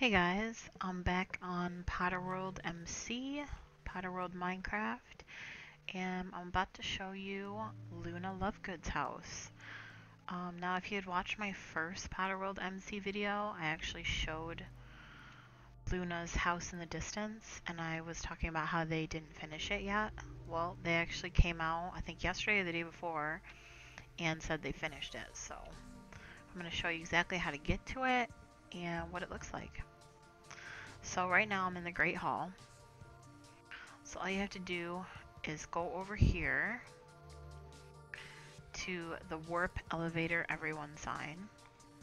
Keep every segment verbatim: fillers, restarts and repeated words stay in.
Hey guys, I'm back on Potterworld M C, Potterworld Minecraft, and I'm about to show you Luna Lovegood's house. Um, now if you had watched my first Potterworld M C video, I actually showed Luna's house in the distance, and I was talking about how they didn't finish it yet. Well, they actually came out, I think yesterday or the day before, and said they finished it, so I'm going to show you exactly how to get to it and what it looks like. So right now I'm in the Great Hall. So all you have to do is go over here to the Warp Elevator Everyone sign.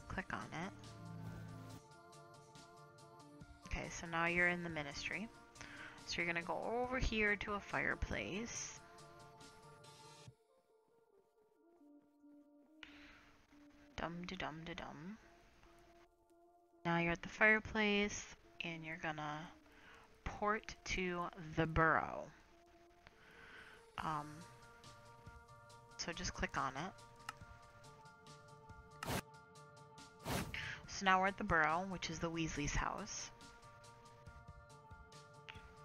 Click on it. Okay, so now you're in the Ministry. So you're gonna go over here to a fireplace. Dum-de-dum-de-dum. Now you're at the fireplace, and you're gonna port to the Burrow. Um, so just click on it. So now we're at the Burrow, which is the Weasley's house.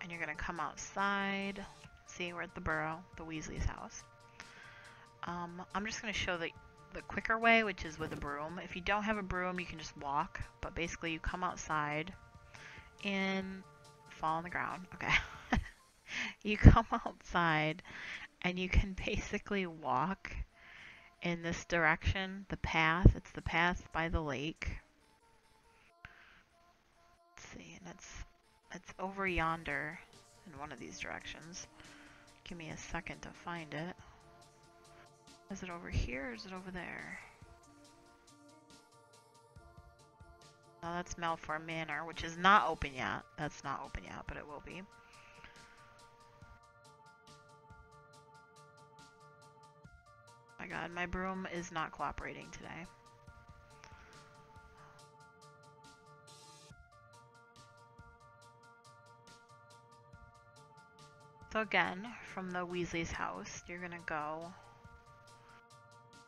And you're gonna come outside. See, we're at the Burrow, the Weasley's house. Um, I'm just gonna show the the quicker way, which is with a broom. If you don't have a broom, you can just walk, but basically you come outside and fall on the ground. Okay. You come outside and you can basically walk in this direction, the path. It's the path by the lake. Let's see, and it's it's over yonder in one of these directions. Give me a second to find it. Is it over here or is it over there? No, that's Malfoy Manor, which is not open yet. That's not open yet, but it will be. Oh my god, my broom is not cooperating today. So again, from the Weasley's house, you're gonna go,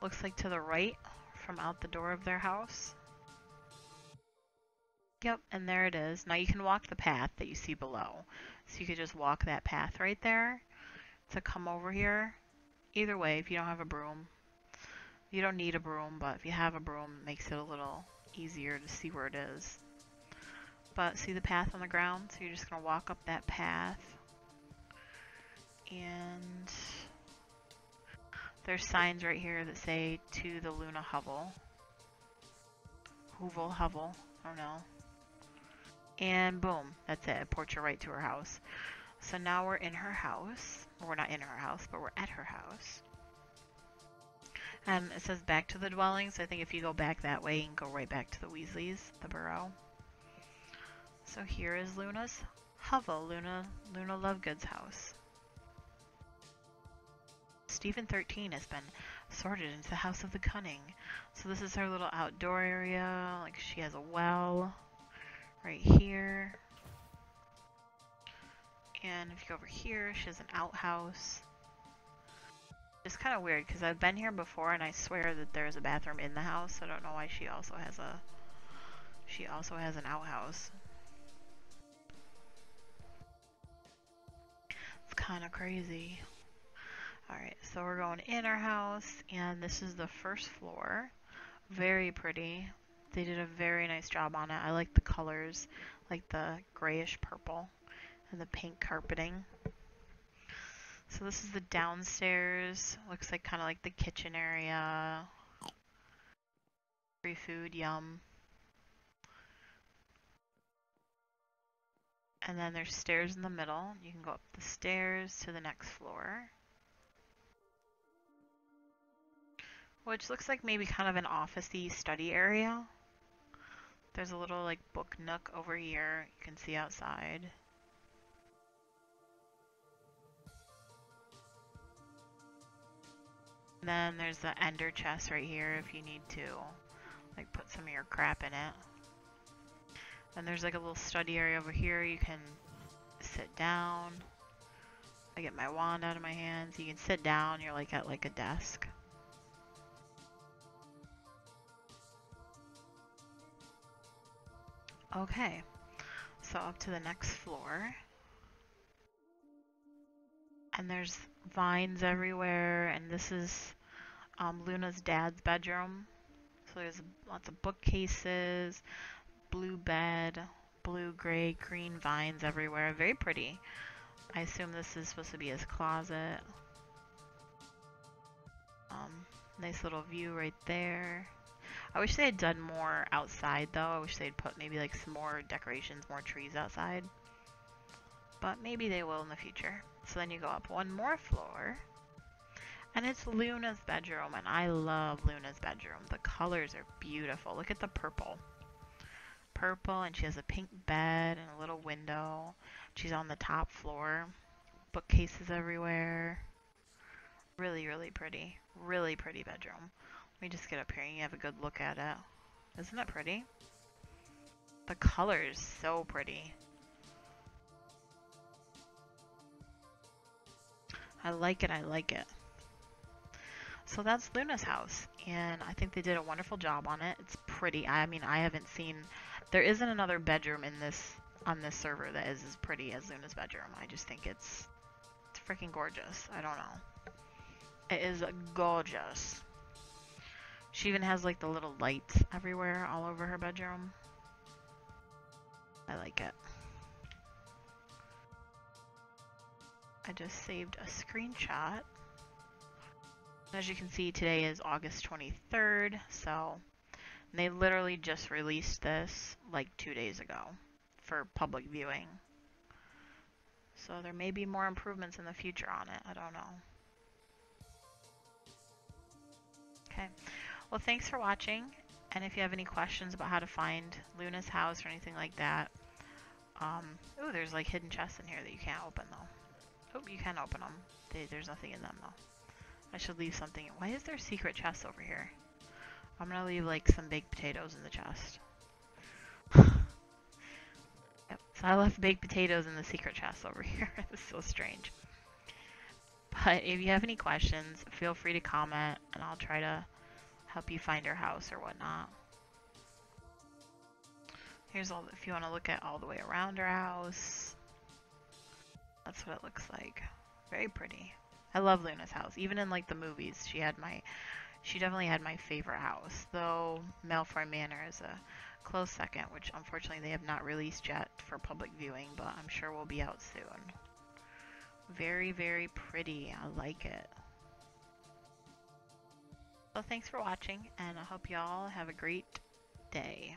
looks like to the right from out the door of their house. Yep, and there it is. Now you can walk the path that you see below. So you could just walk that path right there to come over here. Either way, if you don't have a broom, you don't need a broom, but if you have a broom, it makes it a little easier to see where it is. But see the path on the ground? So you're just gonna walk up that path. And there's signs right here that say to the Luna hovel. Hoovel hovel, I don't know. And boom, that's it, it ports you right to her house. So now we're in her house. Well, we're not in her house, but we're at her house. And um, it says back to the dwelling, so I think if you go back that way, you can go right back to the Weasleys, the Burrow. So here is Luna's hovel, Luna, Luna Lovegood's house. Stephen Thirteen has been sorted into the House of the Cunning. So this is her little outdoor area. Like she has a well right here. And if you go over here, she has an outhouse. It's kind of weird because I've been here before and I swear that there is a bathroom in the house. I don't know why she also has a she also has an outhouse. It's kind of crazy. Alright, so we're going in our house, and this is the first floor. Very pretty. They did a very nice job on it. I like the colors, like the grayish purple and the pink carpeting. So this is the downstairs. Looks like kind of like the kitchen area. Free food, yum. And then there's stairs in the middle. You can go up the stairs to the next floor. Which looks like maybe kind of an office-y study area. There's a little like book nook over here you can see outside. And then there's the ender chest right here if you need to like put some of your crap in it. Then there's like a little study area over here. You can sit down. I get my wand out of my hands. You can sit down, you're like at like a desk. Okay, so up to the next floor. And there's vines everywhere, and this is um, Luna's dad's bedroom. So there's lots of bookcases, blue bed, blue, gray, green vines everywhere. Very pretty. I assume this is supposed to be his closet. Um, nice little view right there. I wish they had done more outside though. I wish they'd put maybe like some more decorations, more trees outside. But maybe they will in the future. So then you go up one more floor. And it's Luna's bedroom, and I love Luna's bedroom. The colors are beautiful. Look at the purple. Purple, and she has a pink bed and a little window. She's on the top floor. Bookcases everywhere. Really, really pretty. Really pretty bedroom. Let me just get up here and you have a good look at it. Isn't it pretty? The color is so pretty. I like it, I like it. So that's Luna's house, and I think they did a wonderful job on it. It's pretty. I mean, I haven't seen, there isn't another bedroom in this, on this server that is as pretty as Luna's bedroom. I just think it's, it's freaking gorgeous. I don't know. It is gorgeous. She even has like the little lights everywhere all over her bedroom. I like it. I just saved a screenshot. As you can see, today is August twenty-third, so they literally just released this like two days ago for public viewing. So there may be more improvements in the future on it, I don't know. Okay, well thanks for watching, and if you have any questions about how to find Luna's house or anything like that, um, oh, there's like hidden chests in here that you can't open though. Oh, you can open them. They, there's nothing in them though. I should leave something. Why is there secret chests over here? I'm gonna leave like some baked potatoes in the chest. Yep, so I left baked potatoes in the secret chest over here. It's so strange. But if you have any questions, feel free to comment and I'll try to help you find her house or whatnot. Here's all, if you want to look at all the way around her house. That's what it looks like. Very pretty. I love Luna's house. Even in like the movies, she had my, she definitely had my favorite house. Though Malfoy Manor is a close second, which unfortunately they have not released yet for public viewing, but I'm sure will be out soon. Very, very pretty. I like it. Well, thanks for watching, and I hope y'all have a great day.